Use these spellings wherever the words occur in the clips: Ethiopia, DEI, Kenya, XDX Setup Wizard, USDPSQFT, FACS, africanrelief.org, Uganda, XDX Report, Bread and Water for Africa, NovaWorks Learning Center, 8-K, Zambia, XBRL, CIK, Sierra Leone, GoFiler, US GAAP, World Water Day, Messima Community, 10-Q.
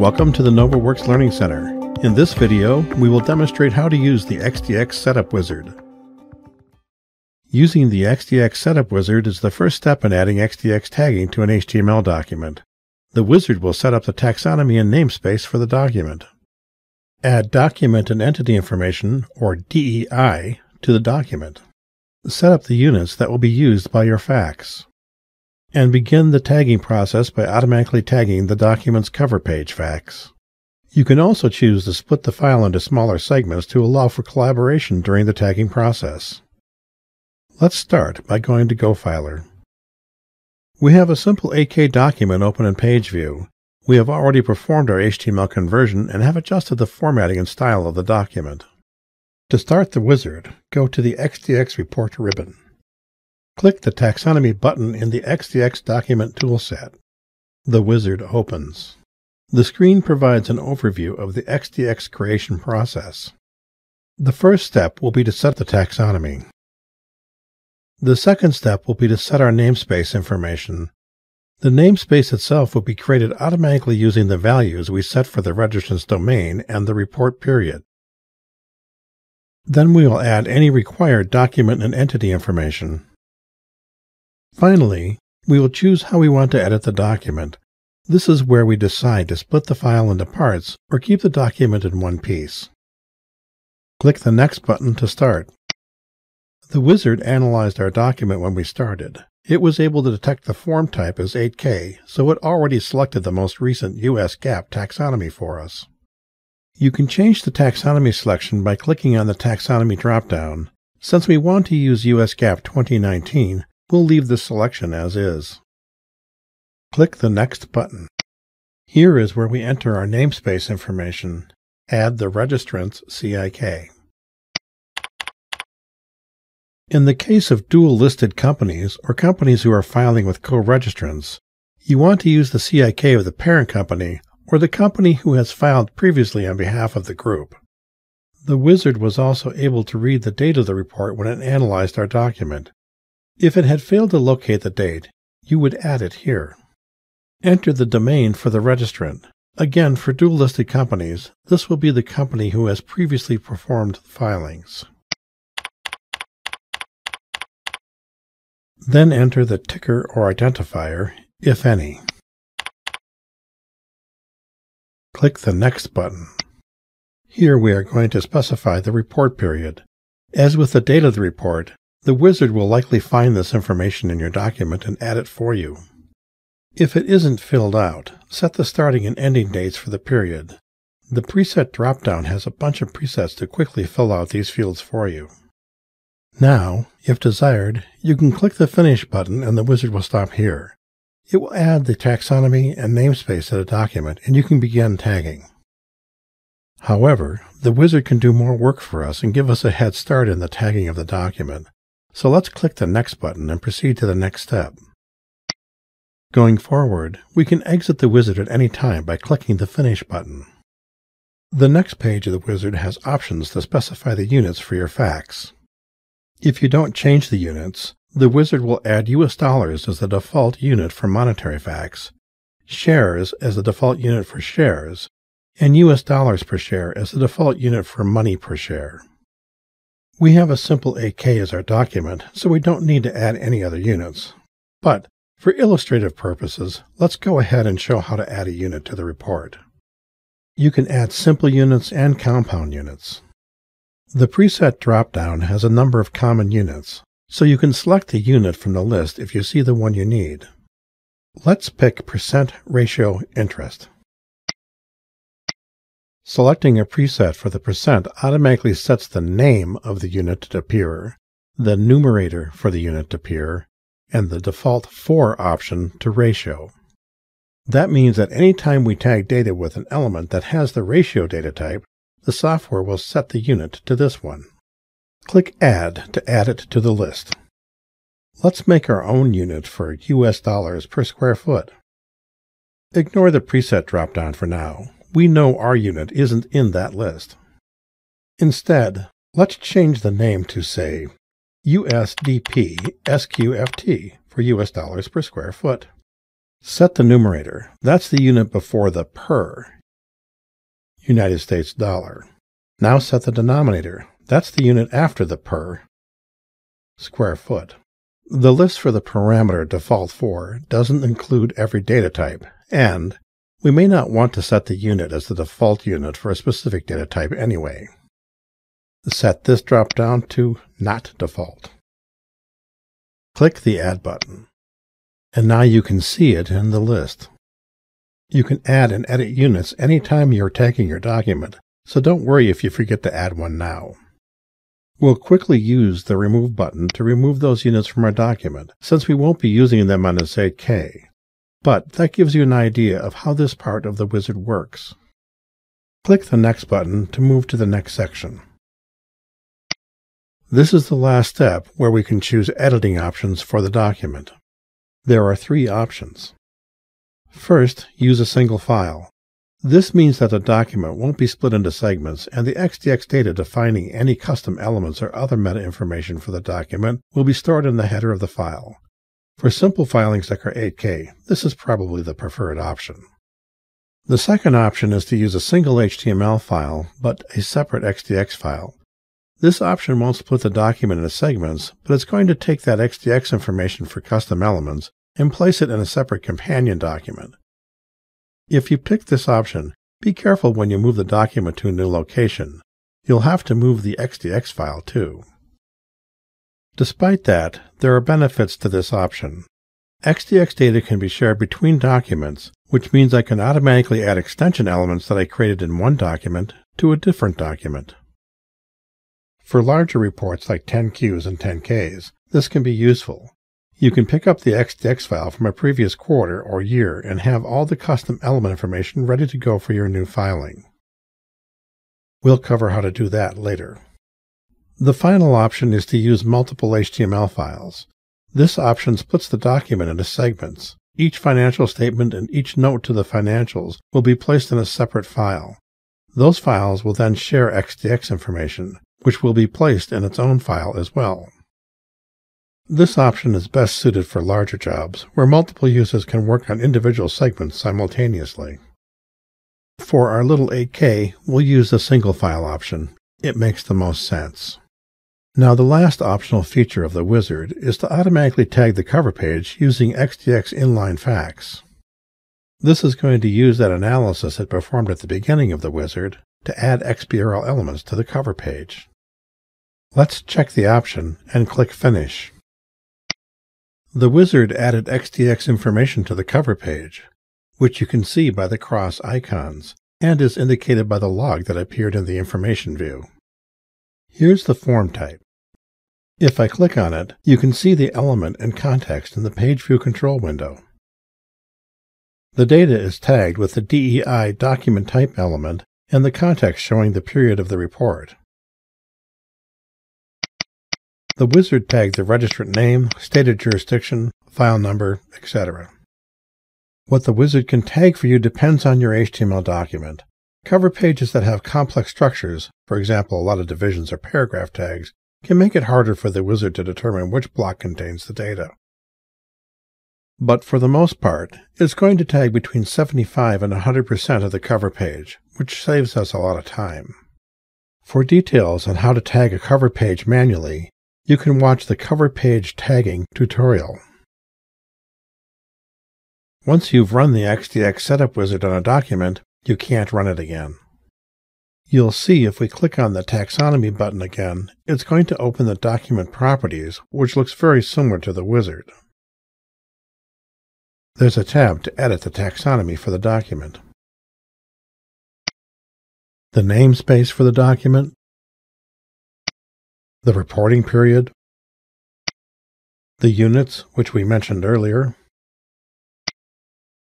Welcome to the NovaWorks Learning Center. In this video, we will demonstrate how to use the XDX Setup Wizard. Using the XDX Setup Wizard is the first step in adding XDX tagging to an HTML document. The wizard will set up the taxonomy and namespace for the document. Add Document and Entity Information, or DEI, to the document. Set up the units that will be used by your FACS. And begin the tagging process by automatically tagging the document's cover page FACS. You can also choose to split the file into smaller segments to allow for collaboration during the tagging process. Let's start by going to GoFiler. We have a simple 8-K document open in Page View. We have already performed our HTML conversion and have adjusted the formatting and style of the document. To start the wizard, go to the XDX Report ribbon. Click the Taxonomy button in the XDX Document toolset. The wizard opens. The screen provides an overview of the XDX creation process. The first step will be to set the taxonomy. The second step will be to set our namespace information. The namespace itself will be created automatically using the values we set for the registrant's domain and the report period. Then we will add any required document and entity information. Finally, we will choose how we want to edit the document. This is where we decide to split the file into parts or keep the document in one piece. Click the Next button to start. The wizard analyzed our document when we started. It was able to detect the form type as 8K, so it already selected the most recent US GAAP taxonomy for us. You can change the taxonomy selection by clicking on the taxonomy drop-down. Since we want to use US GAAP 2019, we'll leave the selection as is. Click the Next button. Here is where we enter our namespace information. Add the registrant's CIK. In the case of dual-listed companies, or companies who are filing with co-registrants, you want to use the CIK of the parent company, or the company who has filed previously on behalf of the group. The wizard was also able to read the date of the report when it analyzed our document. If it had failed to locate the date, you would add it here. Enter the domain for the registrant. Again, for dual-listed companies, this will be the company who has previously performed the filings. Then enter the ticker or identifier, if any. Click the Next button. Here we are going to specify the report period. As with the date of the report, the wizard will likely find this information in your document and add it for you. If it isn't filled out, set the starting and ending dates for the period. The preset drop-down has a bunch of presets to quickly fill out these fields for you. Now, if desired, you can click the Finish button and the wizard will stop here. It will add the taxonomy and namespace to the document and you can begin tagging. However, the wizard can do more work for us and give us a head start in the tagging of the document. So let's click the Next button and proceed to the next step. Going forward, we can exit the wizard at any time by clicking the Finish button. The next page of the wizard has options to specify the units for your FACS. If you don't change the units, the wizard will add US dollars as the default unit for monetary FACS, shares as the default unit for shares, and US dollars per share as the default unit for money per share. We have a simple 8K as our document, so we don't need to add any other units. But, for illustrative purposes, let's go ahead and show how to add a unit to the report. You can add simple units and compound units. The preset drop-down has a number of common units, so you can select the unit from the list if you see the one you need. Let's pick Percent Ratio Interest. Selecting a preset for the percent automatically sets the name of the unit to appear, the numerator for the unit to appear, and the default for option to ratio. That means that any time we tag data with an element that has the ratio data type, the software will set the unit to this one. Click Add to add it to the list. Let's make our own unit for US dollars per square foot. Ignore the preset drop-down for now. We know our unit isn't in that list. Instead, let's change the name to, say, USDPSQFT for US dollars per square foot. Set the numerator. That's the unit before the per. United States dollar. Now set the denominator. That's the unit after the per square foot. The list for the parameter default for doesn't include every data type, and we may not want to set the unit as the default unit for a specific data type anyway. Set this drop-down to Not Default. Click the Add button, and now you can see it in the list. You can add and edit units anytime you're tagging your document, so don't worry if you forget to add one now. We'll quickly use the Remove button to remove those units from our document, since we won't be using them on this 8K. But that gives you an idea of how this part of the wizard works. Click the Next button to move to the next section. This is the last step where we can choose editing options for the document. There are three options. First, use a single file. This means that the document won't be split into segments, and the XDX data defining any custom elements or other meta information for the document will be stored in the header of the file. For simple filings like our 8K, this is probably the preferred option. The second option is to use a single HTML file, but a separate XDX file. This option won't split the document into segments, but it's going to take that XDX information for custom elements and place it in a separate companion document. If you pick this option, be careful when you move the document to a new location. You'll have to move the XDX file too. Despite that, there are benefits to this option. XDX data can be shared between documents, which means I can automatically add extension elements that I created in one document to a different document. For larger reports like 10-Qs and 10-Ks, this can be useful. You can pick up the XDX file from a previous quarter or year and have all the custom element information ready to go for your new filing. We'll cover how to do that later. The final option is to use multiple HTML files. This option splits the document into segments. Each financial statement and each note to the financials will be placed in a separate file. Those files will then share XDX information, which will be placed in its own file as well. This option is best suited for larger jobs, where multiple users can work on individual segments simultaneously. For our little 8K, we'll use the single file option. It makes the most sense. Now, the last optional feature of the wizard is to automatically tag the cover page using XDX inline facts. This is going to use that analysis it performed at the beginning of the wizard to add XBRL elements to the cover page. Let's check the option and click Finish. The wizard added XDX information to the cover page, which you can see by the cross icons and is indicated by the log that appeared in the information view. Here's the form type. If I click on it, you can see the element and context in the Page View control window. The data is tagged with the DEI document type element and the context showing the period of the report. The wizard tagged the registrant name, stated jurisdiction, file number, etc. What the wizard can tag for you depends on your HTML document. Cover pages that have complex structures, for example, a lot of divisions or paragraph tags, can make it harder for the wizard to determine which block contains the data. But for the most part, it's going to tag between 75 and 100% of the cover page, which saves us a lot of time. For details on how to tag a cover page manually, you can watch the Cover Page Tagging tutorial. Once you've run the XDX Setup Wizard on a document, you can't run it again. You'll see if we click on the Taxonomy button again, it's going to open the Document Properties, which looks very similar to the wizard. There's a tab to edit the taxonomy for the document. The namespace for the document, the reporting period, the units, which we mentioned earlier,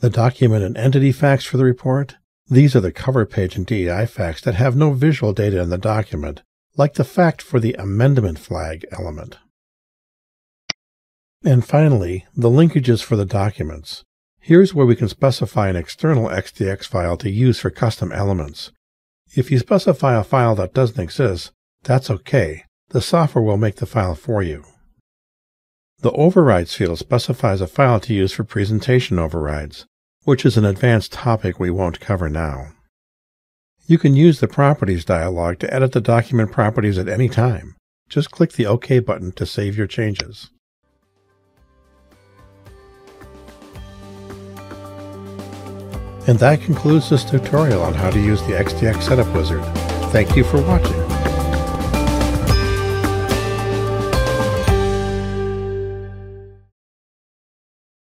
the document and entity facts for the report. These are the cover page and DEI facts that have no visual data in the document, like the fact for the amendment flag element. And finally, the linkages for the documents. Here's where we can specify an external XDX file to use for custom elements. If you specify a file that doesn't exist, that's okay. The software will make the file for you. The Overrides field specifies a file to use for presentation overrides, which is an advanced topic we won't cover now. You can use the Properties dialog to edit the document properties at any time. Just click the OK button to save your changes. And that concludes this tutorial on how to use the XDX Setup Wizard. Thank you for watching.